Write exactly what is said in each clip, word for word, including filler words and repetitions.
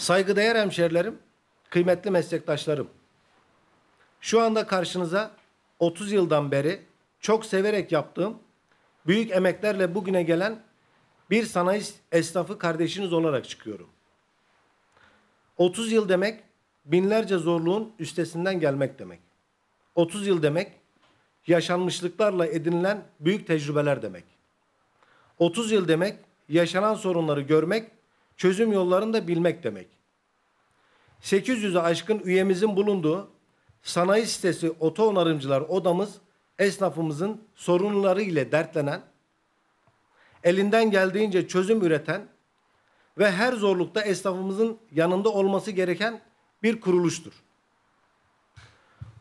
Saygıdeğer hemşerilerim, kıymetli meslektaşlarım. Şu anda karşınıza otuz yıldan beri çok severek yaptığım, büyük emeklerle bugüne gelen bir sanayi esnafı kardeşiniz olarak çıkıyorum. otuz yıl demek binlerce zorluğun üstesinden gelmek demek. otuz yıl demek yaşanmışlıklarla edinilen büyük tecrübeler demek. otuz yıl demek yaşanan sorunları görmek, çözüm yollarını da bilmek demek. sekiz yüz'ü aşkın üyemizin bulunduğu sanayi sitesi oto onarımcılar odamız esnafımızın sorunları ile dertlenen, elinden geldiğince çözüm üreten ve her zorlukta esnafımızın yanında olması gereken bir kuruluştur.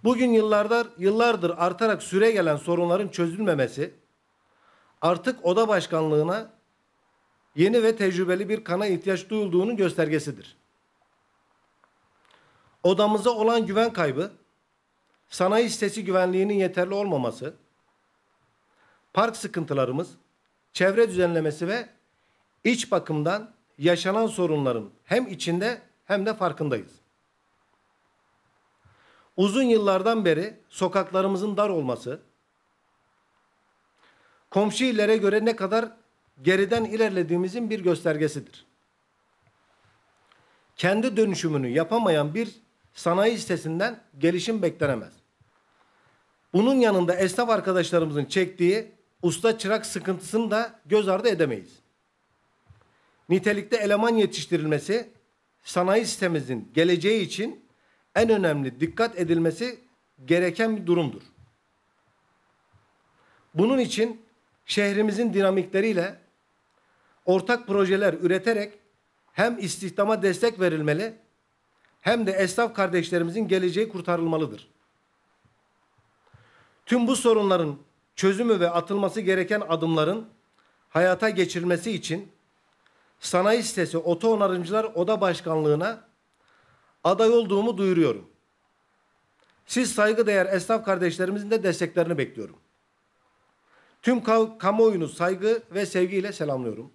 Bugün yıllardır, yıllardır artarak süre gelen sorunların çözülmemesi, artık oda başkanlığına yeni ve tecrübeli bir kana ihtiyaç duyulduğunun göstergesidir. Odamıza olan güven kaybı, sanayi sitesi güvenliğinin yeterli olmaması, park sıkıntılarımız, çevre düzenlemesi ve iç bakımdan yaşanan sorunların hem içinde hem de farkındayız. Uzun yıllardan beri sokaklarımızın dar olması, komşu illere göre ne kadar geriden ilerlediğimizin bir göstergesidir. Kendi dönüşümünü yapamayan bir sanayi sitesinden gelişim beklenemez. Bunun yanında esnaf arkadaşlarımızın çektiği usta çırak sıkıntısını da göz ardı edemeyiz. Nitelikte eleman yetiştirilmesi, sanayi sitemizin geleceği için en önemli dikkat edilmesi gereken bir durumdur. Bunun için şehrimizin dinamikleriyle ortak projeler üreterek hem istihdama destek verilmeli hem de esnaf kardeşlerimizin geleceği kurtarılmalıdır. Tüm bu sorunların çözümü ve atılması gereken adımların hayata geçirilmesi için sanayi sitesi oto onarımcılar oda başkanlığına aday olduğumu duyuruyorum. Siz saygıdeğer esnaf kardeşlerimizin de desteklerini bekliyorum. Tüm kamuoyunu saygı ve sevgiyle selamlıyorum.